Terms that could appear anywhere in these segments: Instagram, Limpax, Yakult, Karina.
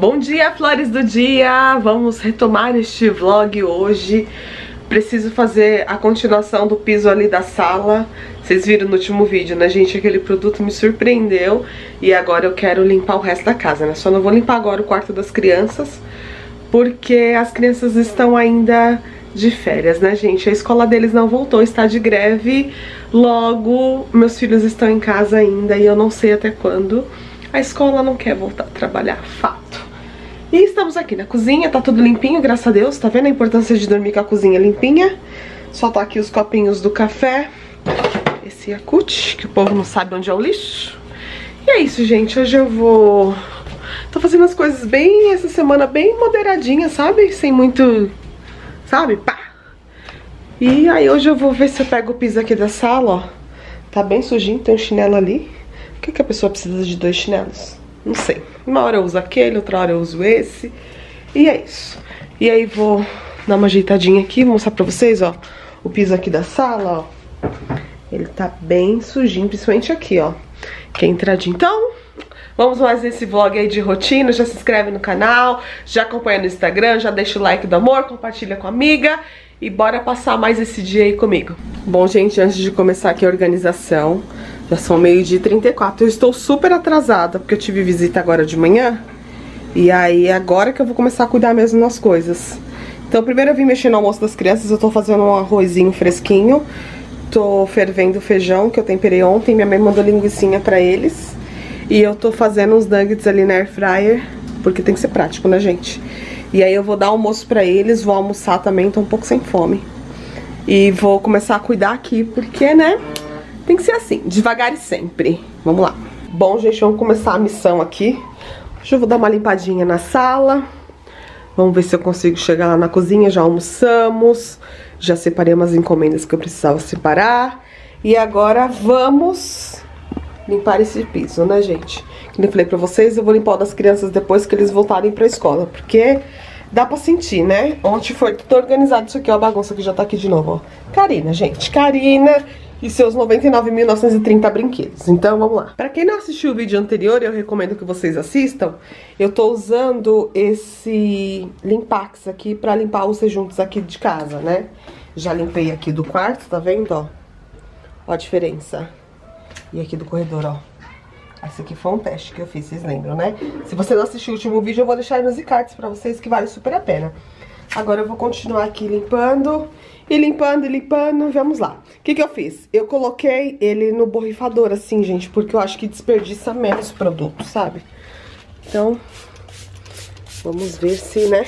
Bom dia, flores do dia! Vamos retomar este vlog hoje. Preciso fazer a continuação do piso ali da sala. Vocês viram no último vídeo, né, gente? Aquele produto me surpreendeu. E agora eu quero limpar o resto da casa, né? Só não vou limpar agora o quarto das crianças, porque as crianças estão ainda de férias, né, gente? A escola deles não voltou, está de greve. Logo, meus filhos estão em casa ainda e eu não sei até quando. A escola não quer voltar a trabalhar, fato. E estamos aqui na cozinha, tá tudo limpinho, graças a Deus. Tá vendo a importância de dormir com a cozinha limpinha? Só tá aqui os copinhos do café. Esse Yakult, que o povo não sabe onde é o lixo. E é isso, gente. Hoje eu vou... Tô fazendo as coisas bem, essa semana, bem moderadinha, sabe? Sem muito... Sabe? Pá! E aí hoje eu vou ver se eu pego o piso aqui da sala, ó. Tá bem sujinho, tem um chinelo ali. Por que a pessoa precisa de dois chinelos? Não sei. Uma hora eu uso aquele, outra hora eu uso esse. E é isso. E aí vou dar uma ajeitadinha aqui. Vou mostrar pra vocês, ó. O piso aqui da sala, ó. Ele tá bem sujinho, principalmente aqui, ó. Que é entradinho. Então, vamos mais nesse vlog aí de rotina. Já se inscreve no canal, já acompanha no Instagram, já deixa o like do amor, compartilha com a amiga. E bora passar mais esse dia aí comigo. Bom, gente, antes de começar aqui a organização... Já são meio-dia e 34. Eu estou super atrasada, porque eu tive visita agora de manhã. E aí, agora que eu vou começar a cuidar mesmo das coisas. Então, primeiro eu vim mexer no almoço das crianças. Eu tô fazendo um arrozinho fresquinho. Tô fervendo feijão, que eu temperei ontem. Minha mãe mandou linguiçinha pra eles. E eu tô fazendo uns nuggets ali na air fryer, porque tem que ser prático, né, gente? E aí eu vou dar almoço pra eles. Vou almoçar também, tô um pouco sem fome. E vou começar a cuidar aqui, porque, né... Tem que ser assim, devagar e sempre. Vamos lá. Bom, gente, vamos começar a missão aqui. Hoje eu vou dar uma limpadinha na sala. Vamos ver se eu consigo chegar lá na cozinha. Já almoçamos. Já separei umas encomendas que eu precisava separar. E agora vamos limpar esse piso, né, gente? Como eu falei pra vocês, eu vou limpar o das crianças depois que eles voltarem pra escola. Porque dá pra sentir, né? Ontem foi tudo organizado. Isso aqui é uma bagunça que já tá aqui de novo, ó. Karina, gente. Karina... E seus 99.930 brinquedos. Então, vamos lá. Pra quem não assistiu o vídeo anterior, eu recomendo que vocês assistam. Eu tô usando esse Limpax aqui pra limpar os rejuntos aqui de casa, né? Já limpei aqui do quarto, tá vendo, ó? Ó a diferença. E aqui do corredor, ó. Esse aqui foi um teste que eu fiz, vocês lembram, né? Se você não assistiu o último vídeo, eu vou deixar aí nos cards pra vocês, que vale super a pena. Agora eu vou continuar aqui limpando... E limpando, vamos lá. O que que eu fiz? Eu coloquei ele no borrifador, assim, gente, porque eu acho que desperdiça menos produto, sabe? Então, vamos ver se, né?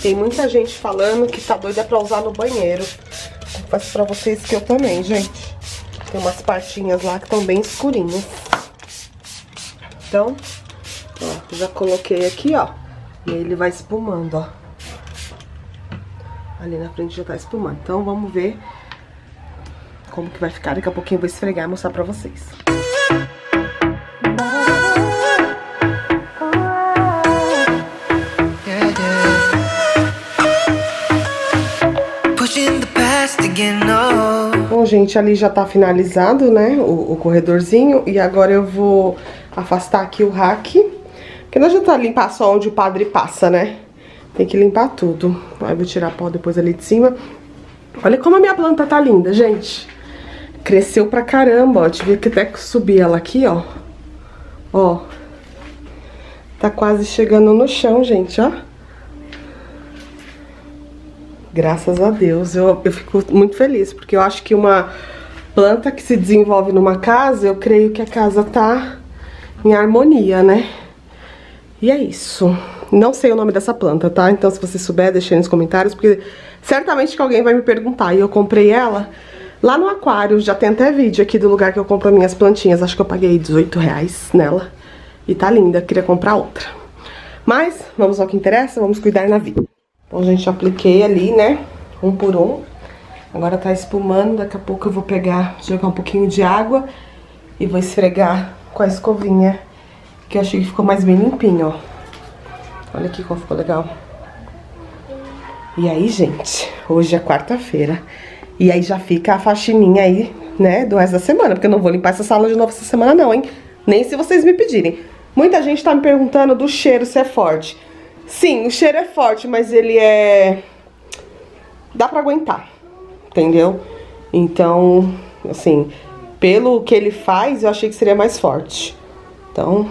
Tem muita gente falando que tá doida pra usar no banheiro. Confesso pra vocês que eu também, gente. Tem umas partinhas lá que estão bem escurinhas. Então... Ó, já coloquei aqui, ó. E aí ele vai espumando, ó. Ali na frente já tá espumando. Então vamos ver como que vai ficar. Daqui a pouquinho eu vou esfregar e mostrar pra vocês. Bom, gente, ali já tá finalizado, né? O corredorzinho. E agora eu vou afastar aqui o rack. Porque não adianta limpar só onde o padre passa, né? Tem que limpar tudo. Aí eu vou tirar pó depois ali de cima. Olha como a minha planta tá linda, gente. Cresceu pra caramba, ó. Tive que até subir ela aqui, ó. Ó. Tá quase chegando no chão, gente, ó. Graças a Deus. Eu fico muito feliz, porque eu acho que uma planta que se desenvolve numa casa, eu creio que a casa tá em harmonia, né? E é isso. Não sei o nome dessa planta, tá? Então, se você souber, deixa aí nos comentários, porque certamente que alguém vai me perguntar. E eu comprei ela lá no aquário. Já tem até vídeo aqui do lugar que eu compro minhas plantinhas. Acho que eu paguei R$18 nela. E tá linda, queria comprar outra. Mas, vamos ao que interessa, vamos cuidar na vida. Bom, gente, apliquei ali, né? Um por um. Agora tá espumando, daqui a pouco eu vou pegar, jogar um pouquinho de água e vou esfregar com a escovinha. Que eu achei que ficou mais bem limpinho, ó. Olha aqui como ficou legal. E aí, gente, hoje é quarta-feira. E aí já fica a faxininha aí né, do resto da semana, porque eu não vou limpar essa sala de novo essa semana não, hein? Nem se vocês me pedirem. Muita gente tá me perguntando do cheiro se é forte. Sim, o cheiro é forte, mas ele é... dá pra aguentar, entendeu? Então, assim, pelo que ele faz, eu achei que seria mais forte. Então,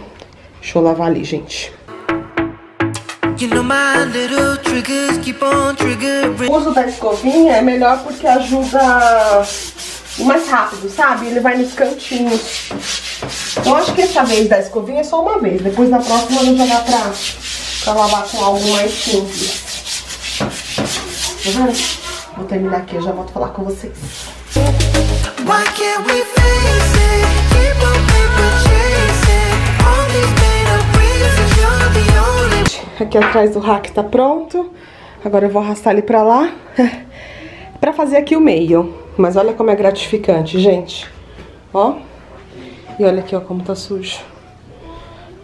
deixa eu lavar ali, gente. O uso da escovinha é melhor porque ajuda mais rápido, sabe? Ele vai nos cantinhos. Eu acho que essa vez da escovinha é só uma vez. Depois na próxima eu vou jogar pra lavar com algo mais simples. Vou terminar aqui, eu já volto a falar com vocês. Aqui atrás do rack tá pronto. Agora eu vou arrastar ele pra lá pra fazer aqui o meio. Mas olha como é gratificante, gente. Ó. E olha aqui, ó, como tá sujo.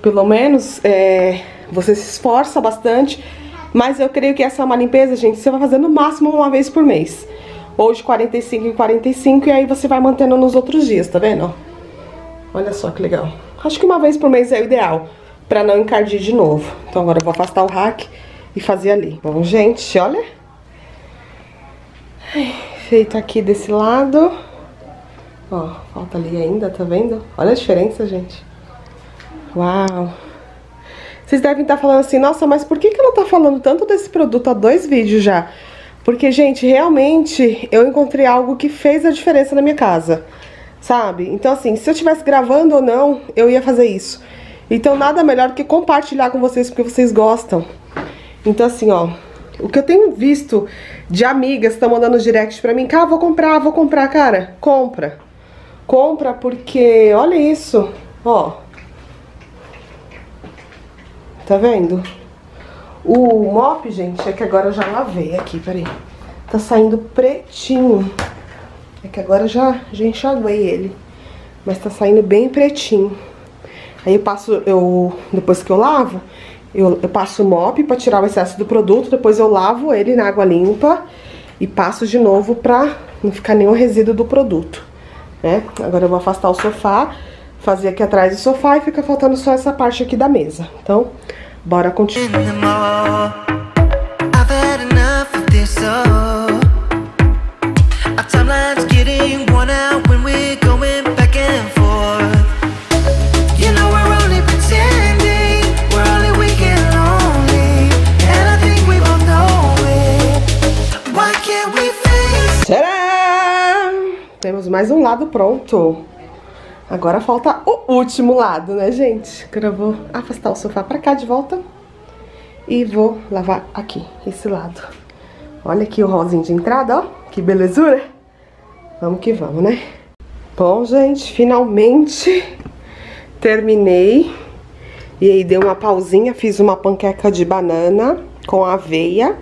Pelo menos você se esforça bastante. Mas eu creio que essa é uma limpeza, gente, você vai fazer no máximo uma vez por mês. Ou de 45 em 45, e aí você vai mantendo nos outros dias, tá vendo? Olha só que legal. Acho que uma vez por mês é o ideal, pra não encardir de novo. Então agora eu vou afastar o rack e fazer ali. Bom, gente, olha. Ai, feito aqui desse lado. Ó, falta ali ainda, tá vendo? Olha a diferença, gente. Uau! Vocês devem estar falando assim, nossa, mas por que ela tá falando tanto desse produto há 2 vídeos já? Porque, gente, realmente eu encontrei algo que fez a diferença na minha casa, sabe? Então, assim, se eu estivesse gravando ou não, eu ia fazer isso. Então, nada melhor do que compartilhar com vocês, porque vocês gostam. Então, assim, ó, o que eu tenho visto de amigas que estão mandando direct pra mim, cara, vou comprar, cara, compra. Compra porque, olha isso, ó. Tá vendo? O mop, gente, é que agora eu já lavei aqui, peraí. Tá saindo pretinho. É que agora eu já enxaguei ele. Mas tá saindo bem pretinho. Aí eu passo, depois que eu lavo, eu passo o mop pra tirar o excesso do produto. Depois eu lavo ele na água limpa e passo de novo pra não ficar nenhum resíduo do produto, né? Agora eu vou afastar o sofá, fazer aqui atrás do sofá e fica faltando só essa parte aqui da mesa. Então, bora continuar. Tcharam! Temos mais um lado pronto. Agora falta o último lado, né, gente? Agora eu vou afastar o sofá pra cá de volta e vou lavar aqui, esse lado. Olha aqui o rosinho de entrada, ó. Que belezura! Vamos que vamos, né? Bom, gente, finalmente terminei. E aí dei uma pausinha, fiz uma panqueca de banana com aveia.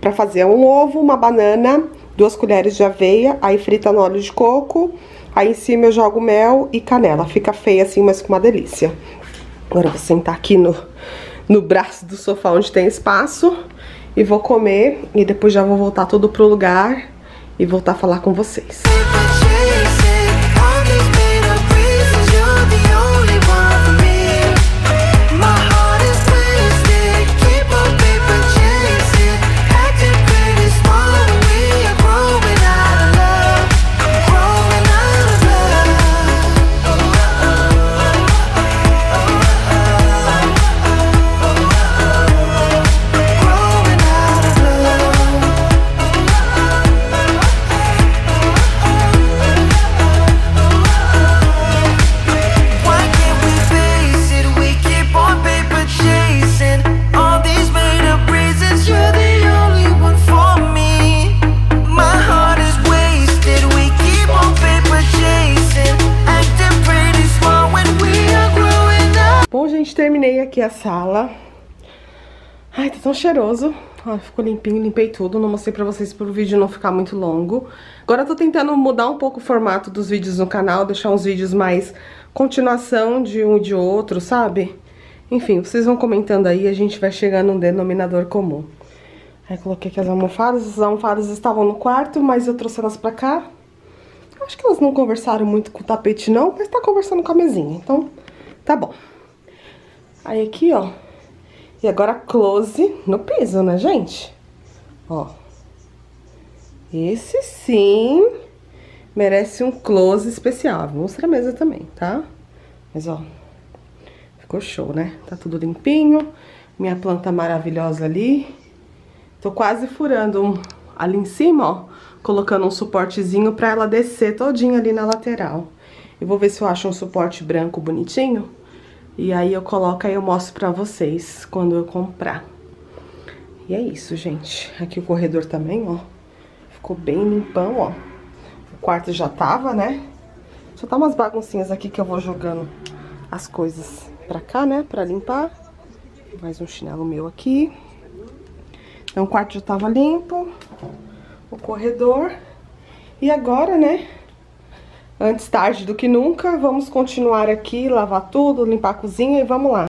Pra fazer um ovo, uma banana, 2 colheres de aveia, aí frita no óleo de coco. Aí em cima eu jogo mel e canela. Fica feia assim, mas com uma delícia. Agora eu vou sentar aqui no braço do sofá onde tem espaço. E vou comer. E depois já vou voltar tudo pro lugar. E voltar a falar com vocês. Terminei aqui a sala. Ai, tá tão cheiroso. Ai, ficou limpinho, limpei tudo. Não mostrei pra vocês pro vídeo não ficar muito longo. Agora eu tô tentando mudar um pouco o formato dos vídeos no canal, deixar uns vídeos mais continuação de um e de outro, sabe? Enfim, vocês vão comentando aí, a gente vai chegando num denominador comum. Aí coloquei aqui as almofadas estavam no quarto, mas eu trouxe elas pra cá. Acho que elas não conversaram muito com o tapete não, mas tá conversando com a mesinha, então tá bom. Aí aqui, ó, e agora close no piso, né, gente? Ó, esse sim merece um close especial. Vou mostrar a mesa também, tá? Mas, ó, ficou show, né? Tá tudo limpinho, minha planta maravilhosa ali. Tô quase furando ali em cima, ó, colocando um suportezinho pra ela descer todinha ali na lateral. Eu vou ver se eu acho um suporte branco bonitinho. E aí eu coloco, aí eu mostro pra vocês quando eu comprar. E é isso, gente. Aqui o corredor também, ó. Ficou bem limpão, ó. O quarto já tava, né? Só tá umas baguncinhas aqui que eu vou jogando as coisas pra cá, né? Pra limpar. Mais um chinelo meu aqui. Então o quarto já tava limpo. O corredor. E agora, né? Antes tarde do que nunca, vamos continuar aqui, lavar tudo, limpar a cozinha e vamos lá.